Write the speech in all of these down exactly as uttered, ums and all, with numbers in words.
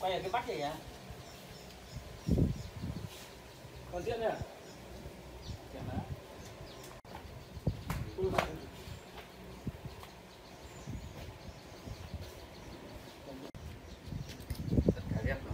Quay ở cái bắt này à? Còn diễn nữa à? Kiểm á. Ui bà. Tất cả đẹp đó.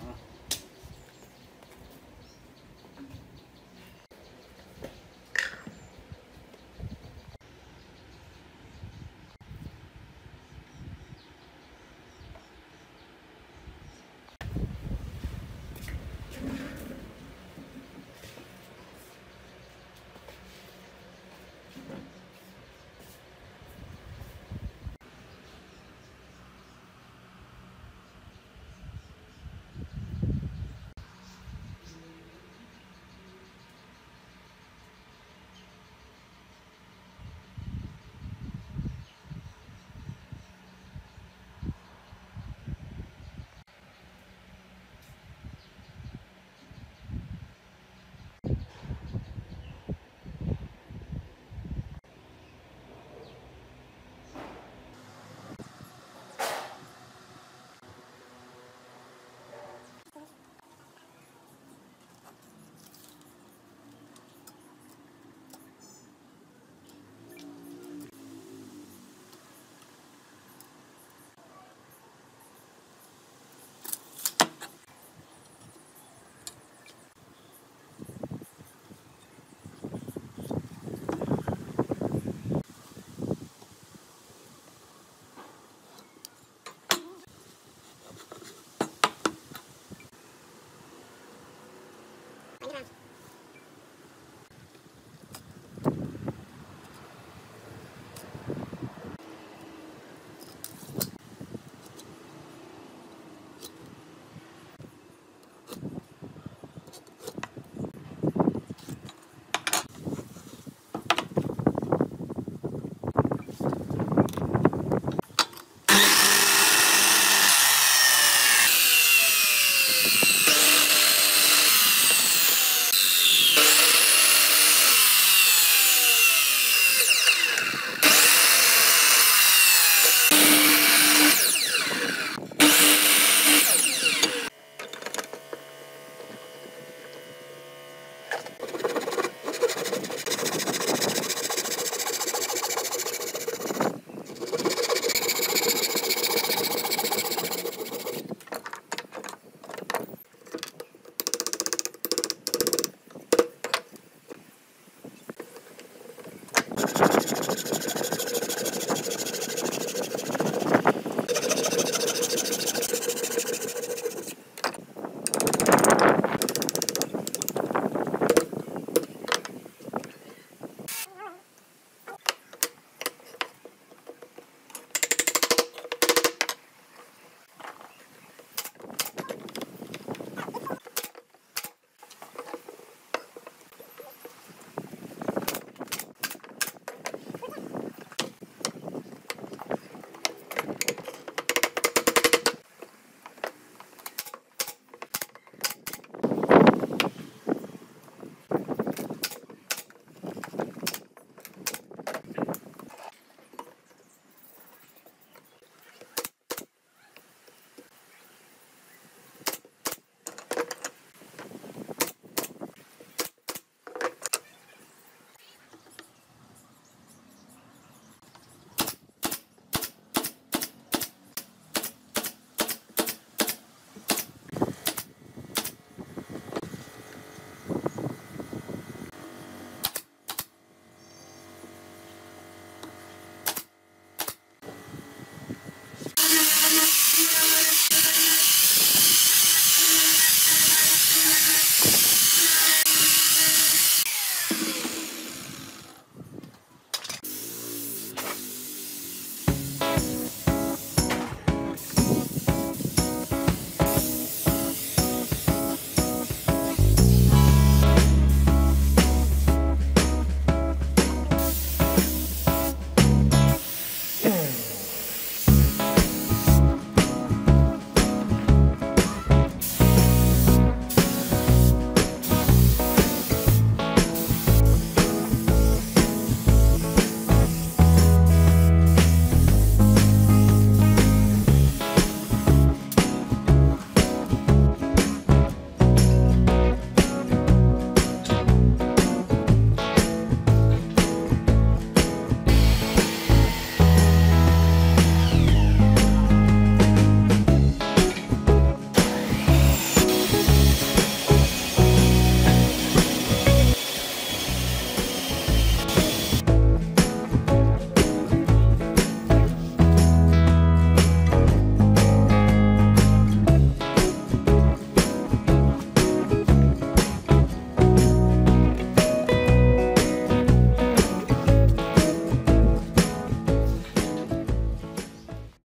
You